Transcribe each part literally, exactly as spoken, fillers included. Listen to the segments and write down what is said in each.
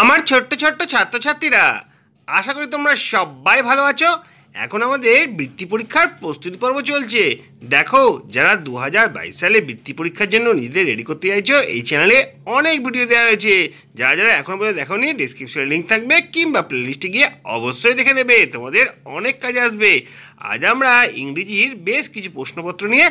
আমার ছোট্ট ছোট্ট ছাত্রছাত্রীরা, আশা করি তোমরা সবাই ভালো আছো। এখন আমাদের বৃত্তি পরীক্ষার প্রস্তুতি পর্ব চলছে। দেখো, যারা দু হাজার বাইশ সালে বৃত্তি পরীক্ষার জন্য নিজেদের রেডি করতে চাইছো, এই চ্যানেলে অনেক ভিডিও দেওয়া হয়েছে। যারা যারা এখনো পর্যন্ত দেখোনি, ডিসক্রিপশনে লিঙ্ক থাকবে কিংবা প্লেলিস্টে গিয়ে অবশ্যই দেখে নেবে, তোমাদের অনেক কাজে আসবে। আজ আমরা ইংরেজির বেশ কিছু প্রশ্নপত্র নিয়ে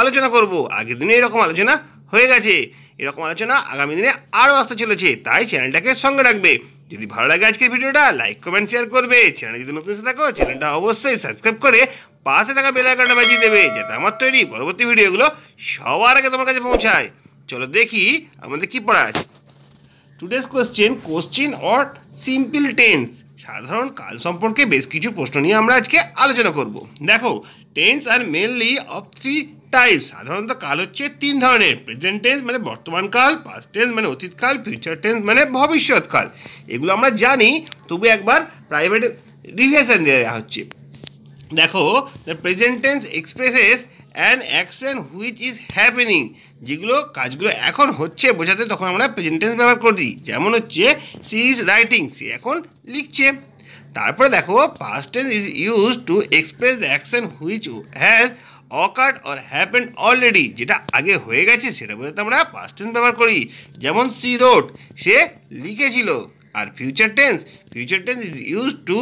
আলোচনা করব। আগের দিনে এরকম আলোচনা হয়ে গেছে, এরকম আলোচনা আগামী দিনে আরও আসতে চলেছে, তাই চ্যানেলটাকে সঙ্গে রাখবে। যদি ভালো লাগে আজকের ভিডিওটা, লাইক কমেন্ট শেয়ার করবে। চ্যানেল যদি নতুন এসে থাকো, চ্যানেলটা অবশ্যই সাবস্ক্রাইব করে পাশে থাকা বেল আইকনটা বাজিয়ে দেবে, যাতে আমার তৈরি পরবর্তী ভিডিওগুলো সবার আগে তোমার কাছে পৌঁছায়। চলো দেখি আমাদের কী পড়া আছে। Today's question question or simple tense, সাধারণ কাল সম্পর্কে বেশ কিছু প্রশ্ন নিয়ে আমরা আজকে আলোচনা করব। দেখো, tense R mainly of three type. সাধারণত কাল হচ্ছে তিন ধরনের: প্রেজেন্ট টেন্স মানে বর্তমানকাল, পাস্ট টেন্স মানে অতীতকাল, ফিউচার টেন্স মানে ভবিষ্যৎকাল। এগুলো আমরা জানি, তবু একবার প্রাইভেট রিভিশন দেওয়া হচ্ছে। দেখো, the present tense expresses an action which is happening, যেগুলো কাজগুলো এখন হচ্ছে বোঝাতে তখন আমরা প্রেজেন্ট টেন্স ব্যবহার করি। যেমন হচ্ছে সি ইজ রাইটিং, সে এখন লিখছে। তারপরে দেখো, past tense is use to express the action which has occurred or happened already, যেটা আগে হয়ে গেছে সেটা বোঝাতে আমরা পাস্ট টেন্স ব্যবহার করি। যেমন সি রোট, সে লিখেছিল। আর future tense, future tense is use to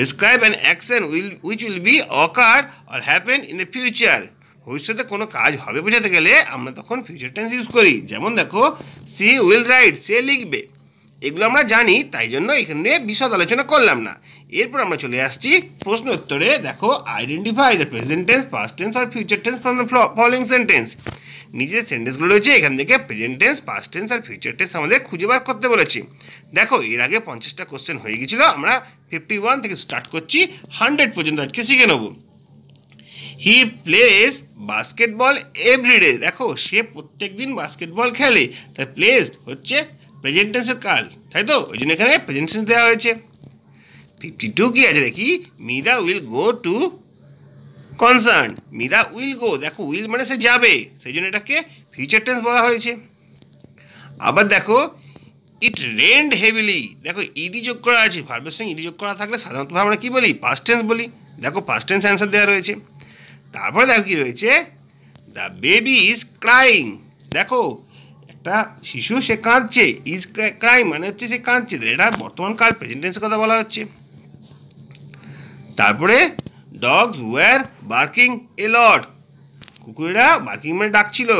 describe an action will which will be occurred or happened in the future. ভবিষ্যতে কোনো কাজ হবে বোঝাতে গেলে আমরা তখন ফিউচার টেন্স ইউজ করি। যেমন দেখো, সি উইল রাইট, সে লিখবে। এগুলো আমরা জানি, তাই জন্য এখানে বিশদ আলোচনা করলাম না। এরপর আমরা চলে আসছি প্রশ্ন উত্তরে। দেখো, identify the present tense, past tense আর future tense from the following sentence. নিজের সেন্টেন্সগুলো রয়েছে, এখান থেকে প্রেজেন্ট টেন্স, পাস্ট টেন্স আর ফিউচার টেন্স আমাদের খুঁজে বার করতে বলেছি। দেখো, এর আগে পঞ্চাশটা কোশ্চেন হয়ে গেছিলো, আমরা ফিফটি ওয়ান থেকে স্টার্ট করছি, হান্ড্রেড পর্যন্ত আজকে শিখে নেবো। হি প্লেস বাস্কেটবল এভরিডে, দেখো সে প্রত্যেক দিন বাস্কেটবল খেলে। তার প্লেস হচ্ছে প্রেজেন্ট টেন্সের কাল, তাই তো ওই জন্য এখানে প্রেজেন্ট টেন্স দেওয়া হয়েছে। ফিফটি টু কী আছে দেখি, Meera will go to concern, Meera will go, দেখো উইল মানে সে যাবে, সেই জন্য এটাকে ফিউচার টেন্স বলা হয়েছে। আবার দেখো, ইট রেইনড হেভিলি, দেখো ইডি যোগ করা আছে, ভার্বের সঙ্গে ইডি যোগ করা থাকলে সাধারণতভাবে আমরা কী বলি, পাস্ট টেন্স বলি। দেখো পাস্ট টেন্স অ্যান্সার দেওয়া রয়েছে। তারপরে দেখো কী রয়েছে, দ্য বেবি ইজ ক্রাইং, দেখো একটা শিশু সে কাঁদছে। ইজ ক্রাইং মানে হচ্ছে সে কাঁদছে, এটা বর্তমান কাল প্রেজেন্ট টেন্সের কথা বলা হচ্ছে। তারপরে dogs were barking a lot, কুকুরেরা বার্কিং মানে ডাকছিল,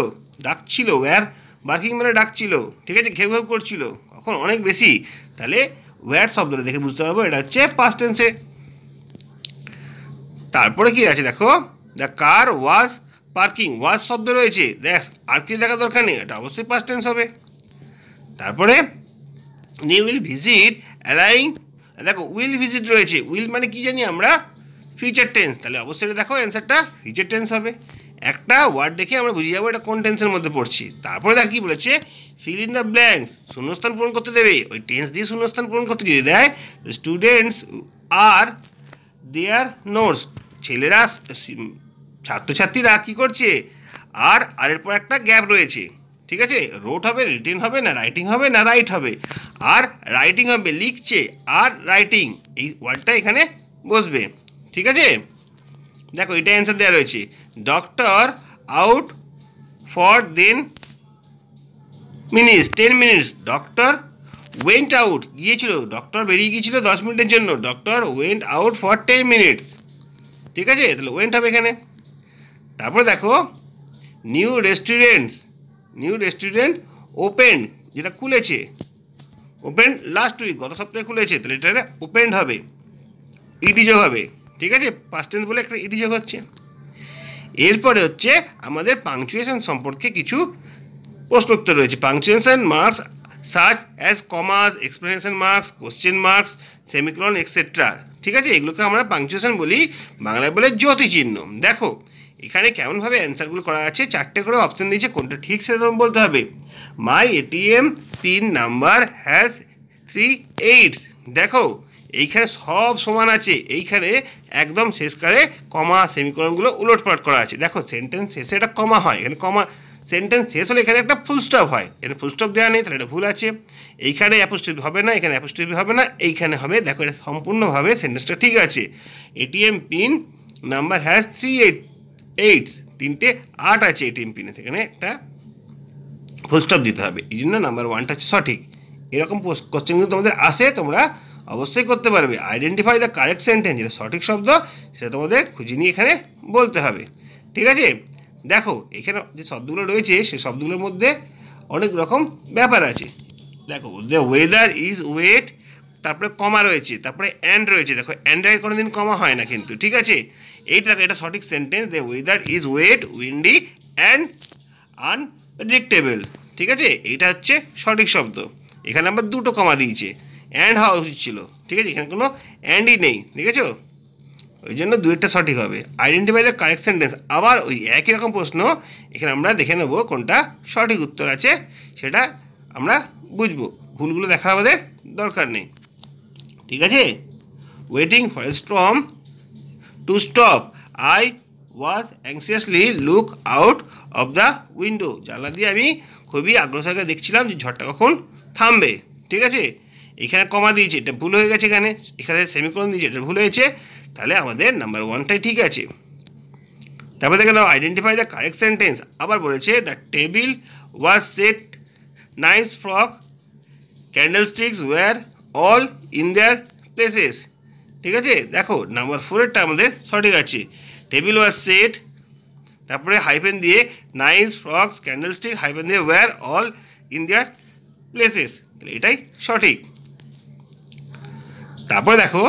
ডাকছিল ওয়ার বার্কিং মানে ডাকছিল, ঠিক আছে, ঘেউ ঘেউ করছিল, কখন অনেক বেশি। তাহলে ওয়ার শব্দটা দেখে বুঝতে পারবো এটা হচ্ছে পাস্ট টেন্সে। তারপরে কী আছে দেখো, দ্য কার ওয়াজ পার্কিং, ওয়াজ শব্দ রয়েছে, দেখ আর কি দেখা দরকার নেই, এটা অবশ্যই পাস্ট টেন্স হবে। তারপরে দে উইল ভিজিট অ্যালাইং, দেখো উইল ভিজিট রয়েছে, উইল মানে কি জানি আমরা, ফিউচার টেন্স, তাহলে অবশ্যই দেখো অ্যান্সারটা ফিউচার টেন্স হবে। একটা ওয়ার্ড দেখে আমরা বুঝে যাবো এটা কোন টেন্সের মধ্যে পড়ছি। তারপরে দেখ কী বলেছে, ফিল ইন দ্য ব্ল্যাঙ্কস, শূন্যস্থান পূরণ করতে দেবে, ওই টেন্স দিয়ে শূন্যস্থান পূরণ করতে যদি দেয়, স্টুডেন্টস আর দেয়ার নোটস, ছেলেরা ছাত্রছাত্রীরা কী করছে, আর আর এরপর একটা গ্যাপ রয়েছে, ঠিক আছে, রোট হবে, রিটেন হবে না, রাইটিং হবে না, রাইট হবে, আর রাইটিং হবে, লিখছে আর রাইটিং, এই ওয়ার্ডটা এখানে বসবে, ঠিক আছে। দেখো এটা অ্যান্সার দেওয়া রয়েছে, doctor out for then minutes, ten minutes, doctor went out, গিয়েছিল, ডক্টর বেরিয়ে গিয়েছিল দশ মিনিটের জন্য, doctor went out for ten minutes, ঠিক আছে, তাহলে ওয়েন্ট হবে এখানে। তারপরে দেখো, new restaurants, new restaurant open, যেটা খুলেছে, ওপেন লাস্ট উইক, গত সপ্তাহে খুলেছে, তাহলে এটা ওপেন হবে, ইডিযোগ হবে, ঠিক আছে, পাস্ট টেন্স বলে একটা ইডিযোগ হচ্ছে। এরপরে হচ্ছে আমাদের পাংচুয়েশন সম্পর্কে কিছু প্রশ্নোত্তর রয়েছে। Punctuation marks such as commas, explanation marks, question marks, semicolon etcetera, ঠিক আছে, এগুলোকে আমরা পাংচুয়েশন বলি, বাংলায় বলে জ্যোতিচিহ্ন। দেখো এখানে কেমনভাবে অ্যান্সারগুলো করা আছে, চারটে করে অপশান দিয়েছে, কোনটা ঠিক সেরকম বলতে হবে। My ATM pin number has three eight, দেখো এইখানে সব সমান আছে, এইখানে একদম শেষকালে কমা সেমিকলনগুলো উলটপালট করা আছে। দেখো সেন্টেন্স শেষে এটা কমা হয়, এখানে কমা সেন্টেন্স শেষ হলে এখানে একটা ফুলস্টপ হয়, এটা ফুলস্টপ দেওয়া নেই, তাহলে এটা ভুল আছে। এইখানে অ্যাপোস্ট্রফি হবে না, এখানে অ্যাপোস্ট্রফি হবে না, এইখানে হবে। দেখো এটা সম্পূর্ণভাবে সেন্টেন্সটা ঠিক আছে। ATM pin number has three eight eight তিনটে আট আছে এটিএম পিনে, সেখানে একটা ফুলস্টপ দিতে হবে, এই জন্য নাম্বার ওয়ানটা হচ্ছে সঠিক। এরকম কোশ্চেন কিন্তু তোমাদের আসে, তোমরা অবশ্যই করতে পারবে। আইডেন্টিফাই দ্য কারেক্ট সেন্টেন্স, যেটা সঠিক শব্দ সেটা তোমাদের খুঁজে নিয়ে এখানে বলতে হবে, ঠিক আছে। দেখো এখানে যে শব্দগুলো রয়েছে সেই শব্দগুলোর মধ্যে অনেক রকম ব্যাপার আছে। দেখো দ্য ওয়েদার ইজ ওয়েট, তারপরে কমা রয়েছে, তারপরে অ্যান্ড রয়েছে। দেখো অ্যান্ড আগে কোনো দিন কমা হয় না কিন্তু, ঠিক আছে। এইটা দেখো এটা সঠিক sentence, the weather is wet windy and unpredictable, ঠিক আছে, এইটা হচ্ছে সঠিক শব্দ। এখানে আবার দুটো কমা দিয়েছে, অ্যান্ড হওয়া উচিত ছিল, ঠিক আছে, এখানে কোনো অ্যান্ডই নেই, ঠিক আছে, ওই জন্য দুইটা সঠিক হবে। আইডেন্টিফাই দ্য কারেক্ট সেন্টেন্স, আবার ওই একই রকম প্রশ্ন, এখানে আমরা দেখে নেব কোনটা সঠিক উত্তর আছে, সেটা আমরা বুঝবো, ভুলগুলো দেখার আমাদের দরকার নেই, ঠিক আছে। Waiting for a storm to stop I was anxiously look out of the window, জানলা দিয়ে আমি খুবই আগ্রহ সহকারে দেখছিলাম যে ঝড়টা কখন থামবে, ঠিক আছে। এখানে কমা দিয়েছে, এটা ভুল হয়ে গেছে, এখানে এখানে সেমিকোলন দিয়েছে, এটা ভুল হয়েছে, তাহলে আমাদের নাম্বার ওয়ানটাই ঠিক আছে। তারপরে দেখে নাও আইডেন্টিফাই দ্য কারেক্ট সেন্টেন্স, আবার বলেছে the table was set, Knives fork candle sticks were all in their places, ঠিক আছে। দেখো নাম্বার ফোরেরটা আমাদের সঠিক আছে, টেবিল ওয়াজ সেট, তারপরে হাইফেন দিয়ে Knives forks candle sticks hyphen দিয়ে were all in their places, তাহলে এটাই সঠিক। তারপরে দেখো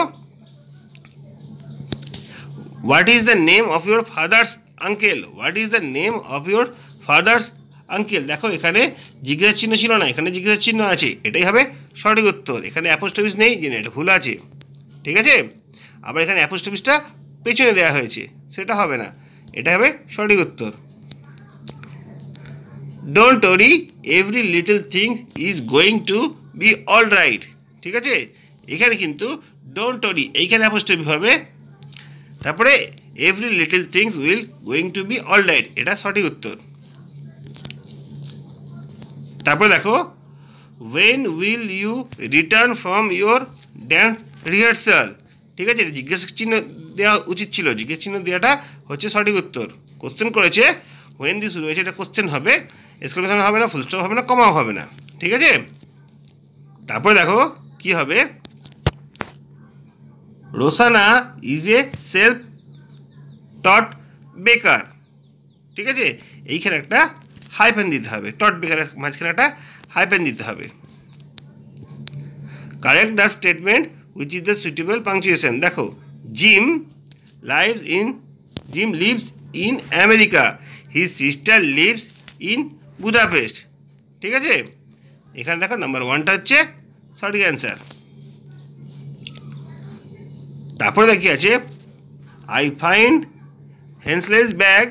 what is the name of your father's uncle, what is the name of your father's uncle, দেখো এখানে জিজ্ঞাসা চিহ্ন ছিল না, এখানে জিজ্ঞাসা চিহ্ন আছে, এটাই হবে সঠিক উত্তর। এখানে অ্যাপোস্ট্রফি নেই, জেনে এটা ভুল আছে, ঠিক আছে। আবার এখানে অ্যাপোস্ট্রফিটা পেছনে দেওয়া হয়েছে, সেটা হবে না, এটা হবে সঠিক উত্তর। Don't worry every little things is going to be all right, ঠিক আছে। এখানে কিন্তু ডোন্ট ওয়ারি, এইখানে অ্যাপোস্ট্রফি হবে, তারপরে every little things will going to be all right, এটা সঠিক উত্তর। তারপরে দেখো when will you return from your dance rehearsal, ঠিক আছে, জিজ্ঞাসা চিহ্ন দেওয়া উচিত ছিল, জিজ্ঞাসা চিহ্ন দেওয়াটা হচ্ছে সঠিক উত্তর। কোশ্চেন করেছে ওয়েন দিয়ে শুরু হয়েছে, এটা কোশ্চেন হবে, এক্সক্লেমেশন হবে না, ফুলস্টপ হবে না, কমাও হবে না, ঠিক আছে। তারপরে দেখো কি হবে, রোসানা ইজ এ সেলফ টট বেকার, ঠিক আছে, এইখানে একটা হাইফেন দিতে হবে, টট বেকারের মাঝখানে একটা হাইফেন দিতে হবে। Correct the statement which is the suitable punctuation, দেখো Jim lives in Jim lives in America, his sister lives in Budapest, ঠিক আছে, এখানে দেখো নাম্বার ওয়ানটা হচ্ছে সঠিক অ্যান্সার। তারপরে দেখি আছে I find handless bag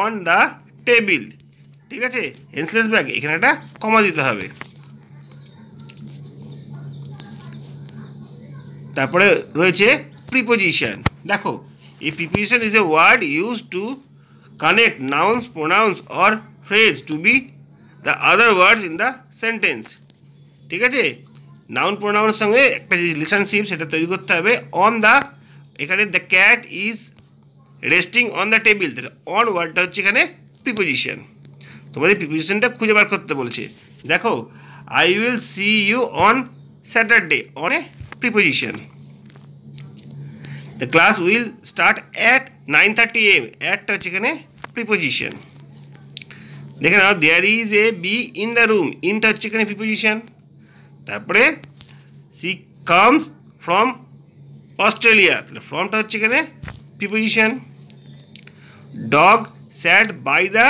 on the table, ঠিক আছে, হ্যান্ডসলেস ব্যাগ এখানে একটা কমা দিতে হবে। তারপরে রয়েছে প্রিপোজিশন, দেখো এই preposition is a word use to connect nouns pronouns or phrase to be the other words in the sentence, ঠিক আছে, নাউন প্রোনাউনের সঙ্গে একটা যে রিলেশনশিপ সেটা তৈরি করতে হবে। অন দ্য, এখানে the cat is resting on the table, তাহলে অন ওয়ার্ডটা হচ্ছে এখানে প্রিপোজিশন, তোমাদের প্রিপোজিশনটা খুঁজে বার করতে বলছে। দেখো I will see you on Saturday, on a preposition. The class will start at nine thirty AM, অ্যাটটা হচ্ছে এখানে প্রিপোজিশন। দেখে নাও there is a bee in the room, ইনটা হচ্ছে এখানে প্রিপোজিশন। তারপরে সি কামস ফ্রম অস্ট্রেলিয়া, তাহলে ফ্রমটা হচ্ছে এখানে preposition. Dog sat by the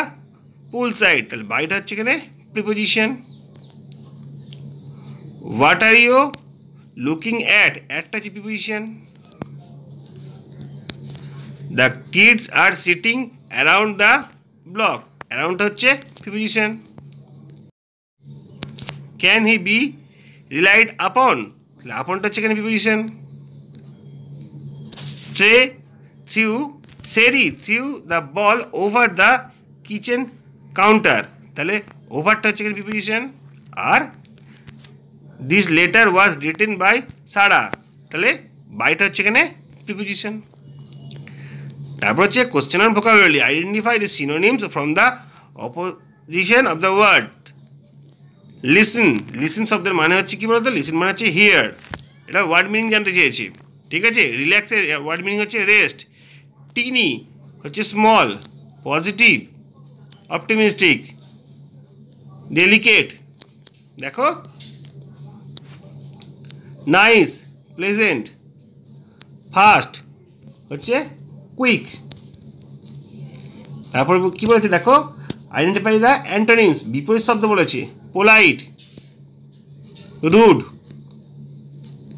pool side, তাহলে বাইটা হচ্ছে এখানে preposition. What are you looking at, অ্যাটটা হচ্ছে preposition. The kids are sitting around the block, অ্যারাউন্ডটা হচ্ছে preposition. Can he be relied upon, তাহলে আপনটা হচ্ছে এখানে preposition. Stray threw Sarah threw the ball over the kitchen counter. তাহলে ওভারটা হচ্ছে এখানে প্রিপোজিশন আর this letter was written by Sarah, তাহলে বাইটা হচ্ছে এখানে প্রিপোজিশন। তারপর হচ্ছে question on vocabulary, identify the synonyms from the opposition of the word. Listen, listen শব্দের মানে হচ্ছে কী বলতো, লিসেন মানে হচ্ছে হিয়ার, এটা ওয়ার্ড মিনিং জানতে চেয়েছি, ঠিক আছে। রিল্যাক্সের ওয়ার্ড মিনিং হচ্ছে রেস্ট। টিনি হচ্ছে স্মল, পজিটিভ, অপটিমিস্টিক, ডেলিকেট, দেখো, নাইস, প্লেজেন্ট, ফাস্ট হচ্ছে কুইক। তারপর কী বলেছে দেখো, আইডেন্টিফাই দ্য অ্যান্টোনিমস, বিপরীত শব্দ বলেছে, polite, rude,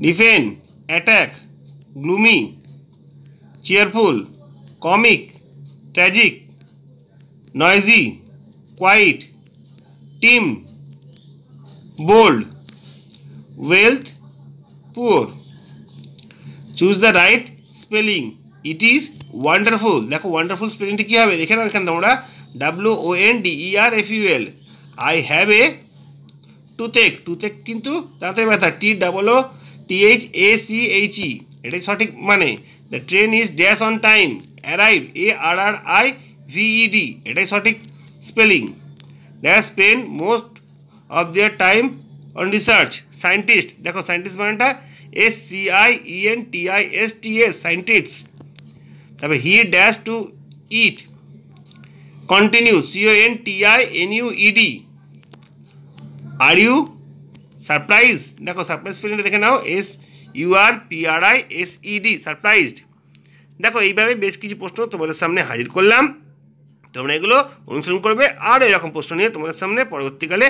defend, attack, gloomy, cheerful, comic, tragic, noisy, quiet, timid, bold, wealth, poor. Choose the right spelling, it is wonderful, দেখো ওয়ান্ডারফুল স্পেলিংটা কী হবে, দেখে না এখানে তোমরা W O N D E R F U L. I have a toothache, toothache কিন্তু দাঁতের ব্যথা, T double O T H A C H E, এটাই সঠিক মানে। The train is dash on time, arrive, A R R I V E D, এটাই সঠিক spelling. Dash spend most of their time on research, scientist, দেখো scientist মানেটা S C I E N T I S T S, scientist. তারপরে he dash to it, continue, C O N T I N U E D. Are you surprise, দেখো surprise স্পেলিংটা দেখে নাও, S U R P R I S E D, surprised. দেখো এইভাবে বেশ কিছু প্রশ্ন তোমাদের সামনে হাজির করলাম, তোমরা এগুলো অনুসরণ করবে, আর এরকম প্রশ্ন নিয়ে তোমাদের সামনে পরবর্তীকালে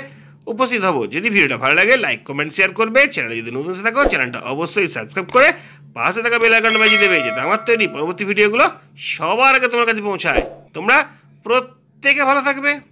উপস্থিত হব। যদি ভিডিওটা ভালো লাগে লাইক কমেন্ট শেয়ার করবে, চ্যানেলে যদি নতুন এসে থাকো চ্যানেলটা অবশ্যই সাবস্ক্রাইব করে পাশে থাকা বেল আইকনটা বাজিয়ে দেবে, যাতে আমার তৈরি পরবর্তী ভিডিওগুলো সবার আগে তোমার কাছে পৌঁছায়। তোমরা প্রত্যেকে ভালো থাকবে।